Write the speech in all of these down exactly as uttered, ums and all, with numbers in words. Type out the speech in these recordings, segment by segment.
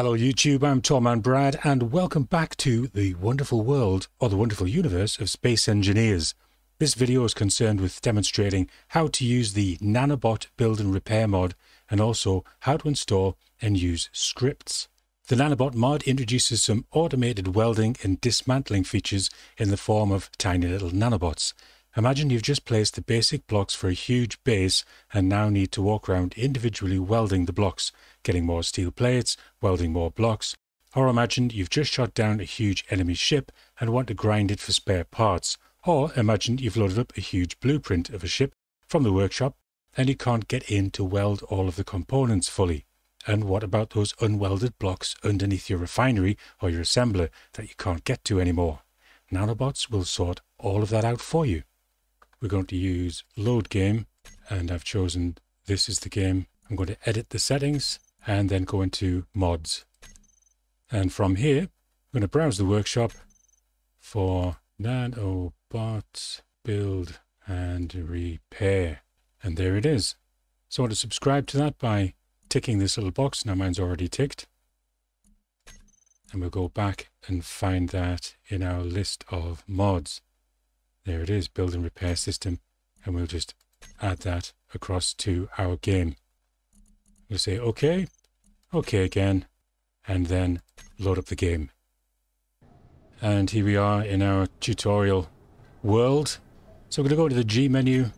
Hello YouTube, I'm Tallman Brad and welcome back to the wonderful world, or the wonderful universe, of Space Engineers. This video is concerned with demonstrating how to use the Nanobot Build and Repair mod and also how to install and use scripts. The Nanobot mod introduces some automated welding and dismantling features in the form of tiny little nanobots. Imagine you've just placed the basic blocks for a huge base and now need to walk around individually welding the blocks, getting more steel plates, welding more blocks. Or imagine you've just shot down a huge enemy ship and want to grind it for spare parts. Or imagine you've loaded up a huge blueprint of a ship from the workshop and you can't get in to weld all of the components fully. And what about those unwelded blocks underneath your refinery or your assembler that you can't get to anymore? Nanobots will sort all of that out for you. We're going to use load game, and I've chosen this is the game. I'm going to edit the settings and then go into mods. And from here, I'm going to browse the workshop for Nanobot Build and Repair. And there it is. So I want to subscribe to that by ticking this little box. Now mine's already ticked. And we'll go back and find that in our list of mods. There it is, build and repair system, and we'll just add that across to our game. We'll say OK, OK again, and then load up the game. And here we are in our tutorial world. So we're going to go to the G menu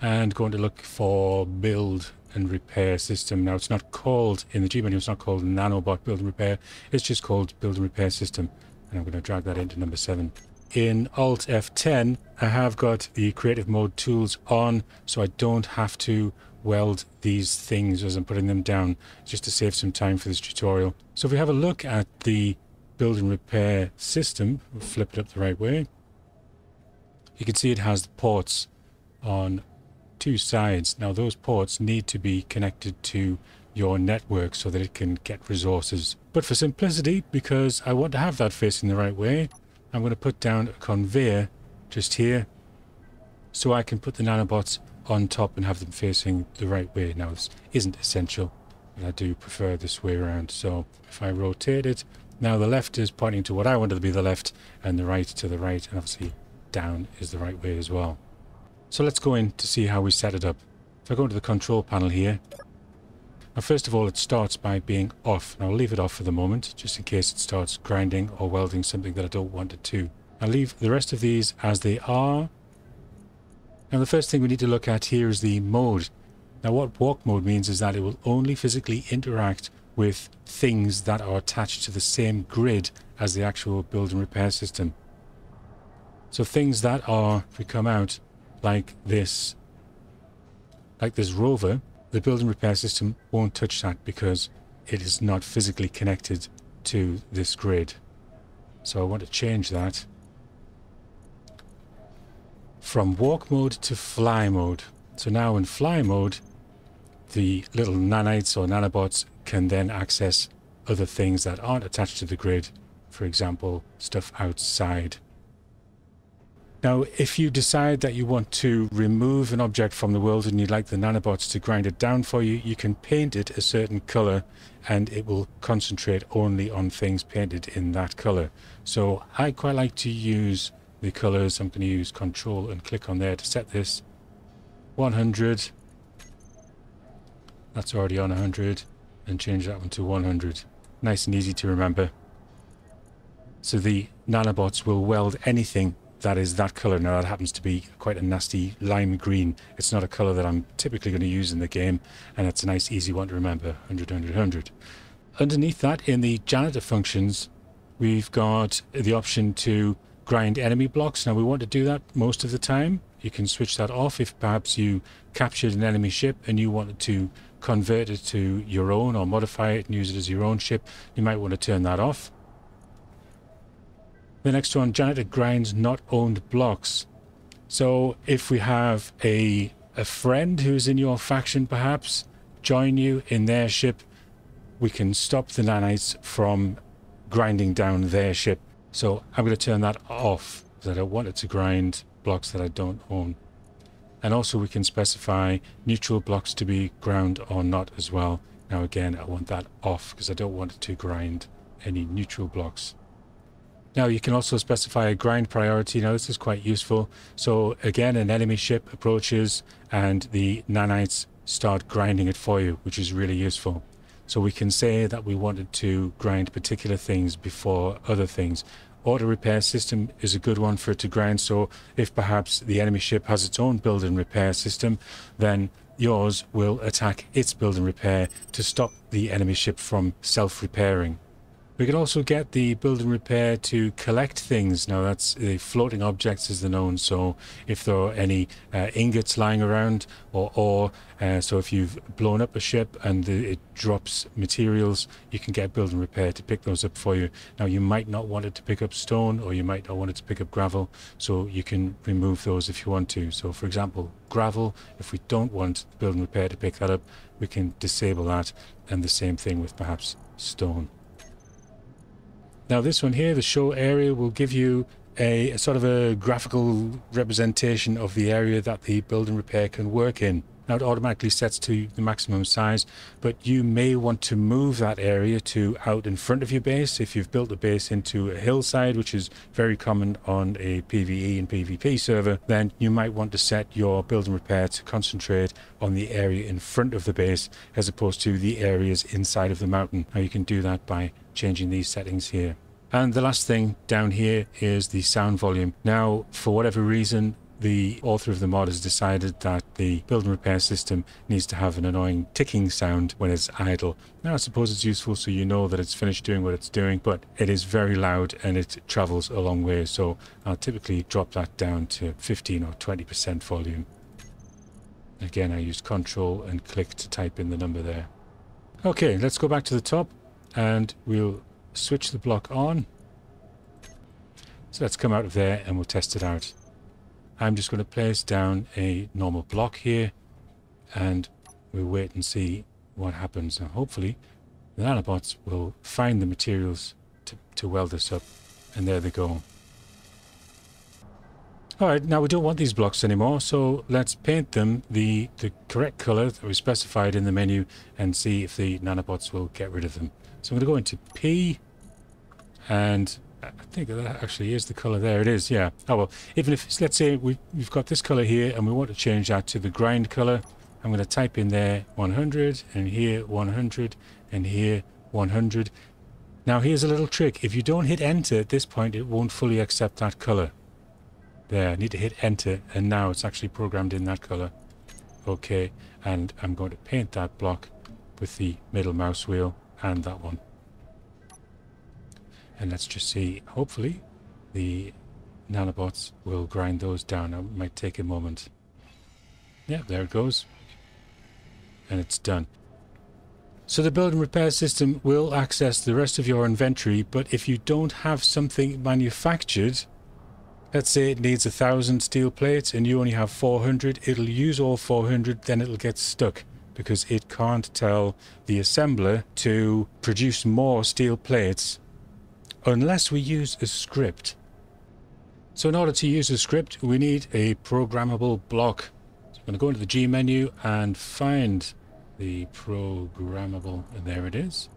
and going to look for build and repair system. Now it's not called, in the G menu, it's not called Nanobot Build and Repair. It's just called build and repair system. And I'm going to drag that into number seven. In Alt F ten, I have got the creative mode tools on, so I don't have to weld these things as I'm putting them down, just to save some time for this tutorial. So if we have a look at the build and repair system, we'll flip it up the right way. You can see it has the ports on two sides. Now those ports need to be connected to your network so that it can get resources. But for simplicity, because I want to have that facing the right way, I'm going to put down a conveyor just here so I can put the nanobots on top and have them facing the right way. Now this isn't essential, but I do prefer this way around. So if I rotate it, now the left is pointing to what I wanted to be the left and the right to the right, and obviously down is the right way as well. So let's go in to see how we set it up. If I go into the control panel here, now first of all it starts by being off, and I'll leave it off for the moment just in case it starts grinding or welding something that I don't want it to. I'll leave the rest of these as they are. Now the first thing we need to look at here is the mode. Now what walk mode means is that it will only physically interact with things that are attached to the same grid as the actual build and repair system. So things that are, if we come out like this, like this rover, the build and repair system won't touch that because it is not physically connected to this grid. So I want to change that from walk mode to fly mode. So now in fly mode, the little nanites or nanobots can then access other things that aren't attached to the grid, for example, stuff outside. Now, if you decide that you want to remove an object from the world and you'd like the nanobots to grind it down for you, you can paint it a certain color and it will concentrate only on things painted in that color. So I quite like to use the colors. I'm going to use control and click on there to set this. one hundred. That's already on one hundred. And change that one to one hundred. Nice and easy to remember. So the nanobots will weld anything that is that color. Now that happens to be quite a nasty lime green. It's not a color that I'm typically going to use in the game, and it's a nice easy one to remember. one hundred, one hundred, one hundred. Underneath that, in the janitor functions, we've got the option to grind enemy blocks. Now we want to do that most of the time. You can switch that off if perhaps you captured an enemy ship and you wanted to convert it to your own or modify it and use it as your own ship. You might want to turn that off. The next one, janitor grinds not owned blocks. So if we have a, a friend who's in your faction, perhaps, join you in their ship, we can stop the nanites from grinding down their ship. So I'm going to turn that off because I don't want it to grind blocks that I don't own. And also we can specify neutral blocks to be ground or not as well. Now again, I want that off because I don't want it to grind any neutral blocks. Now you can also specify a grind priority. Now this is quite useful. So again, an enemy ship approaches and the nanites start grinding it for you, which is really useful. So we can say that we wanted to grind particular things before other things. Auto repair system is a good one for it to grind. So if perhaps the enemy ship has its own build and repair system, then yours will attack its build and repair to stop the enemy ship from self-repairing. We can also get the build and repair to collect things. Now that's the floating objects is the known. So if there are any uh, ingots lying around or ore, uh, so if you've blown up a ship and it drops materials, you can get build and repair to pick those up for you. Now you might not want it to pick up stone, or you might not want it to pick up gravel. So you can remove those if you want to. So for example, gravel, if we don't want build and repair to pick that up, we can disable that. And the same thing with perhaps stone. Now this one here, the show area, will give you a, a sort of a graphical representation of the area that the build and repair can work in. Now it automatically sets to the maximum size, but you may want to move that area to out in front of your base if you've built a base into a hillside, which is very common on a PvE and PvP server. Then you might want to set your build and repair to concentrate on the area in front of the base as opposed to the areas inside of the mountain. Now you can do that by changing these settings here. And the last thing down here is the sound volume. Now, for whatever reason, the author of the mod has decided that the build and repair system needs to have an annoying ticking sound when it's idle. Now, I suppose it's useful so you know that it's finished doing what it's doing, but it is very loud and it travels a long way. So I'll typically drop that down to fifteen or twenty percent volume. Again, I used control and click to type in the number there. Okay, let's go back to the top. And we'll switch the block on. So let's come out of there and we'll test it out. I'm just going to place down a normal block here and we'll wait and see what happens. Now hopefully the nanobots will find the materials to, to weld this up, and there they go. Alright, now we don't want these blocks anymore, so let's paint them the, the correct color that we specified in the menu and see if the nanobots will get rid of them. So I'm going to go into P, and I think that actually is the color. There it is, yeah. Oh well, even if, let's say we, we've got this color here and we want to change that to the grind color, I'm going to type in there one hundred, and here one hundred, and here one hundred. Now here's a little trick. If you don't hit enter at this point, it won't fully accept that color. There, I need to hit enter, and now it's actually programmed in that color. Okay, and I'm going to paint that block with the middle mouse wheel. And that one. And let's just see, hopefully the nanobots will grind those down. It might take a moment. Yeah, there it goes. And it's done. So the build and repair system will access the rest of your inventory, but if you don't have something manufactured, let's say it needs a thousand steel plates and you only have four hundred, it'll use all four hundred, then it'll get stuck, because it can't tell the assembler to produce more steel plates unless we use a script. So in order to use a script, we need a programmable block. So I'm going to go into the G menu and find the programmable, and there it is.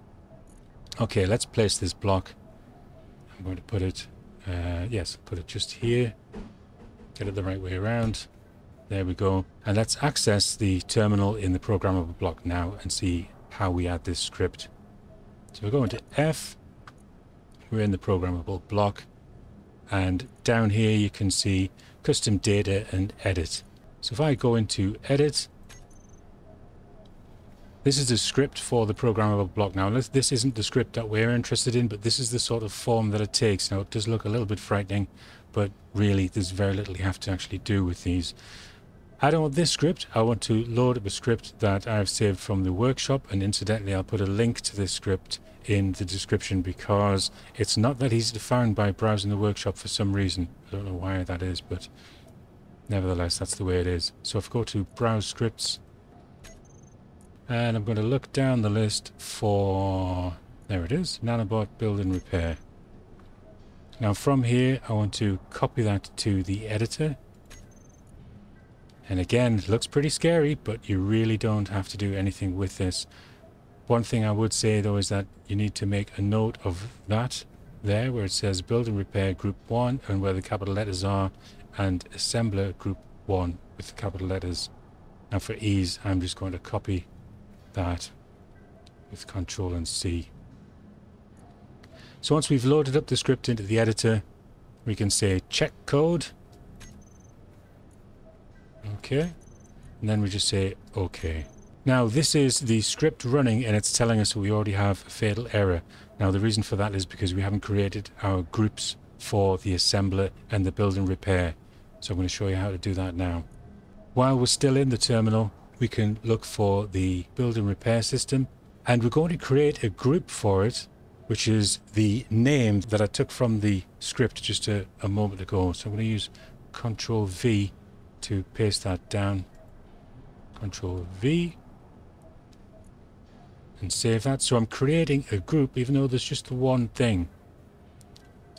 Okay, let's place this block. I'm going to put it, uh, yes, put it just here. Get it the right way around. There we go. And let's access the terminal in the programmable block now and see how we add this script. So we're going to F, we're in the programmable block, and down here you can see custom data and edit. So if I go into edit, this is the script for the programmable block. Now this isn't the script that we're interested in, but this is the sort of form that it takes. Now it does look a little bit frightening, but really there's very little you have to actually do with these. I don't want this script. I want to load up a script that I've saved from the workshop, and incidentally I'll put a link to this script in the description because it's not that easy to find by browsing the workshop for some reason. I don't know why that is, but nevertheless that's the way it is. So if I go to browse scripts, and I'm going to look down the list for, there it is, Nanobot Build and Repair. Now from here I want to copy that to the editor. And again, it looks pretty scary, but you really don't have to do anything with this. One thing I would say though is that you need to make a note of that there where it says build and repair group one, and where the capital letters are, and assembler group one with the capital letters. And for ease, I'm just going to copy that with control and C. So once we've loaded up the script into the editor, we can say check code. Okay. And then we just say okay. Now this is the script running, and it's telling us we already have a fatal error. Now the reason for that is because we haven't created our groups for the assembler and the build and repair. So I'm going to show you how to do that now. While we're still in the terminal, we can look for the build and repair system, and we're going to create a group for it, which is the name that I took from the script just a, a moment ago. So I'm going to use Control V to paste that down. Control V. And save that. So I'm creating a group, even though there's just the one thing.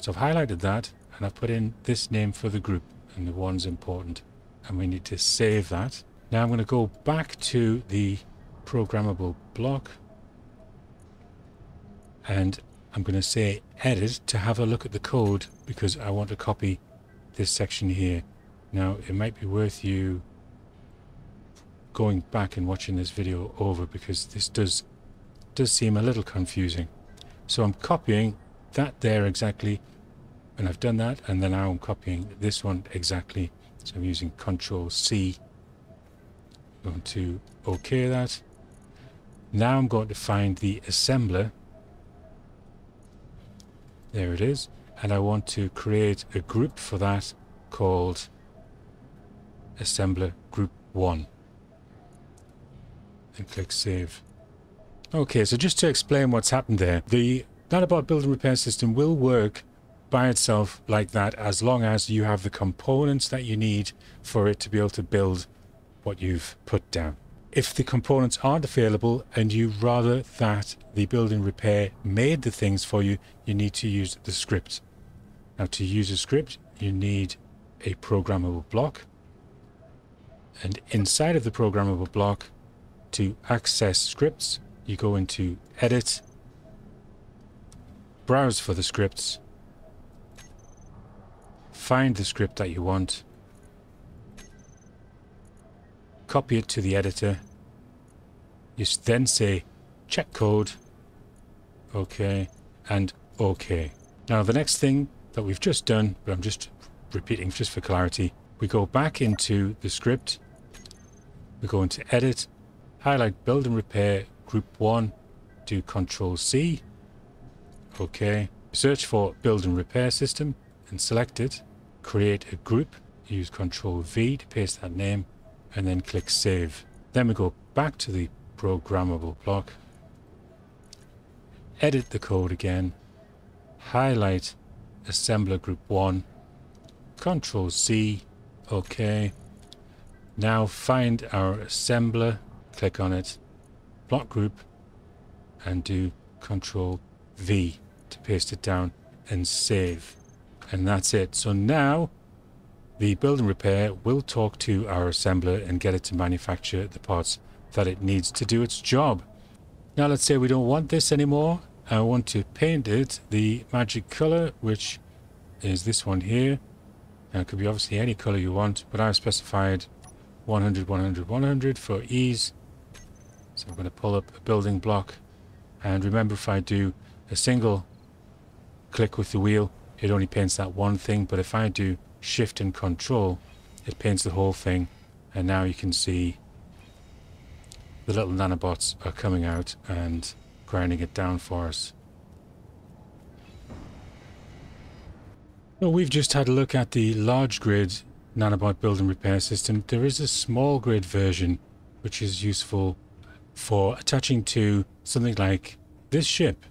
So I've highlighted that, and I've put in this name for the group, and the one's important. And we need to save that. Now I'm going to go back to the programmable block, and I'm going to say edit to have a look at the code, because I want to copy this section here. Now it might be worth you going back and watching this video over, because this does does seem a little confusing. So I'm copying that there exactly, and I've done that, and then now I'm copying this one exactly. So I'm using Control C. I'm going to OK that. Now I'm going to find the assembler. There it is, and I want to create a group for that called assembler group one, and click save. Okay, so just to explain what's happened there, the Nanobot build and repair system will work by itself like that as long as you have the components that you need for it to be able to build what you've put down. If the components aren't available and you rather that the build and repair made the things for you, you need to use the script. Now to use a script, you need a programmable block. And inside of the programmable block, to access scripts, you go into edit, browse for the scripts, find the script that you want, copy it to the editor. You then say check code, OK, and OK. Now the next thing that we've just done, but I'm just repeating just for clarity, we go back into the script, we go into edit, highlight build and repair group one, do Control C, OK, search for build and repair system and select it, create a group, use Control V to paste that name, and then click save. Then we go back to the programmable block, edit the code again, highlight assembler group one, Control C, OK. Now find our assembler, click on it, block group, and do Control V to paste it down and save. And that's it. So now the build and repair will talk to our assembler and get it to manufacture the parts that it needs to do its job. Now let's say we don't want this anymore. I want to paint it the magic color, which is this one here. Now it could be obviously any color you want, but I've specified one hundred, one hundred, one hundred for ease. So I'm going to pull up a building block, and remember if I do a single click with the wheel, it only paints that one thing, but if I do shift and control, it paints the whole thing. And now you can see the little nanobots are coming out and grinding it down for us. Well, we've just had a look at the large grid nanobot build and repair system. There is a small grid version which is useful for attaching to something like this ship.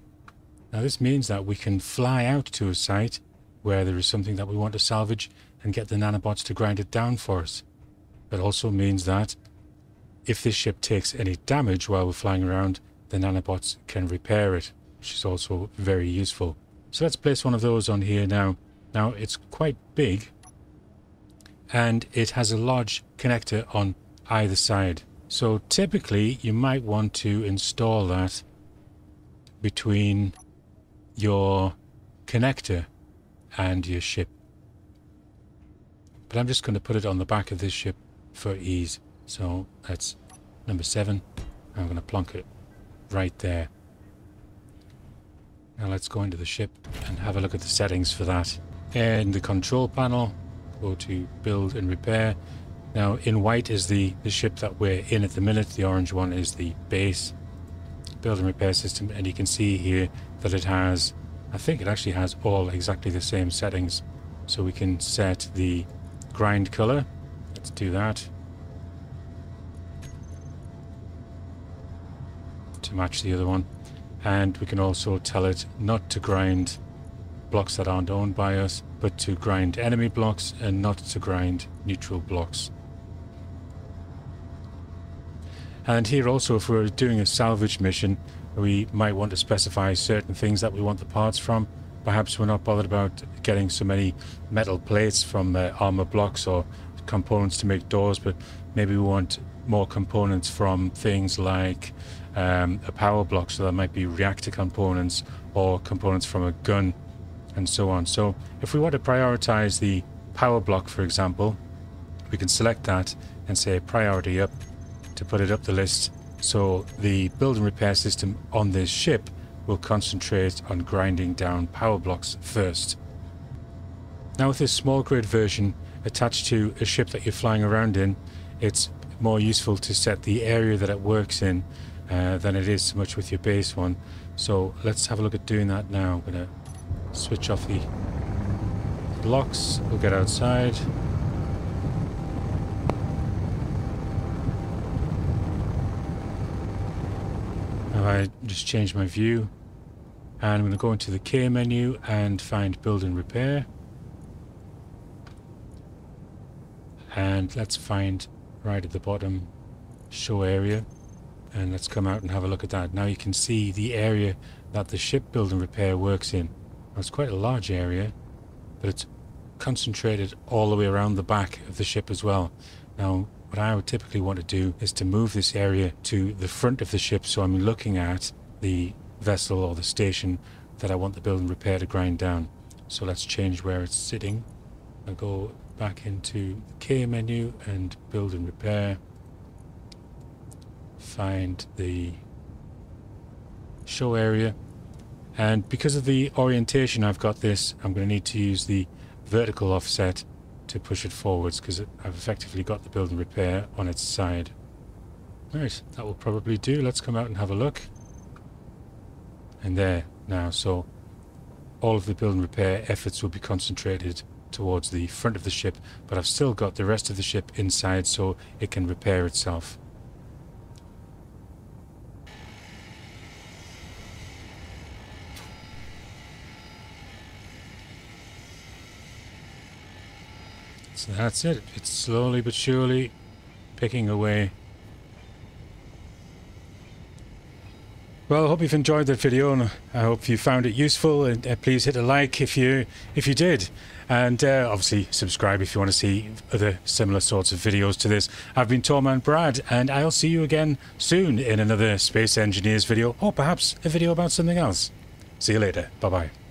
Now this means that we can fly out to a site where there is something that we want to salvage and get the nanobots to grind it down for us. It also means that if this ship takes any damage while we're flying around, the nanobots can repair it, which is also very useful. So let's place one of those on here now. Now it's quite big, and it has a large connector on either side. So typically you might want to install that between your connector and your ship. But I'm just going to put it on the back of this ship for ease. So that's number seven. I'm going to plonk it right there. Now let's go into the ship and have a look at the settings for that. In the control panel, go to build and repair. Now in white is the, the ship that we're in at the minute. The orange one is the base build and repair system. And you can see here that it has, I think it actually has all exactly the same settings. So we can set the grind color. Let's do that. To match the other one. And we can also tell it not to grind blocks that aren't owned by us, but to grind enemy blocks and not to grind neutral blocks. And here also, if we're doing a salvage mission, we might want to specify certain things that we want the parts from. Perhaps we're not bothered about getting so many metal plates from uh, armor blocks or components to make doors, but maybe we want more components from things like Um, a power block, so that might be reactor components or components from a gun and so on. So if we want to prioritize the power block, for example, we can select that and say priority up to put it up the list, so the build and repair system on this ship will concentrate on grinding down power blocks first. Now with this small grid version attached to a ship that you're flying around in, it's more useful to set the area that it works in Uh, than it is so much with your base one. So let's have a look at doing that now. I'm going to switch off the blocks. We'll get outside. Now I just changed my view, and I'm going to go into the K menu and find build and repair, and let's find right at the bottom show area. And let's come out and have a look at that. Now you can see the area that the ship build and repair works in. Well, it's quite a large area, but it's concentrated all the way around the back of the ship as well. Now, what I would typically want to do is to move this area to the front of the ship, so I'm looking at the vessel or the station that I want the build and repair to grind down. So let's change where it's sitting. I'll go back into the K menu and build and repair. Find the show area, and because of the orientation I've got this, I'm going to need to use the vertical offset to push it forwards, because I've effectively got the build and repair on its side. Right, that will probably do. Let's come out and have a look. And there now, so all of the build and repair efforts will be concentrated towards the front of the ship, but I've still got the rest of the ship inside, so it can repair itself. So that's it. It's slowly but surely picking away. Well, I hope you've enjoyed that video, and I hope you found it useful. And uh, please hit a like if you if you did, and uh, obviously subscribe if you want to see other similar sorts of videos to this. I've been Tallman Brad, and I'll see you again soon in another Space Engineers video, or perhaps a video about something else. See you later. Bye bye.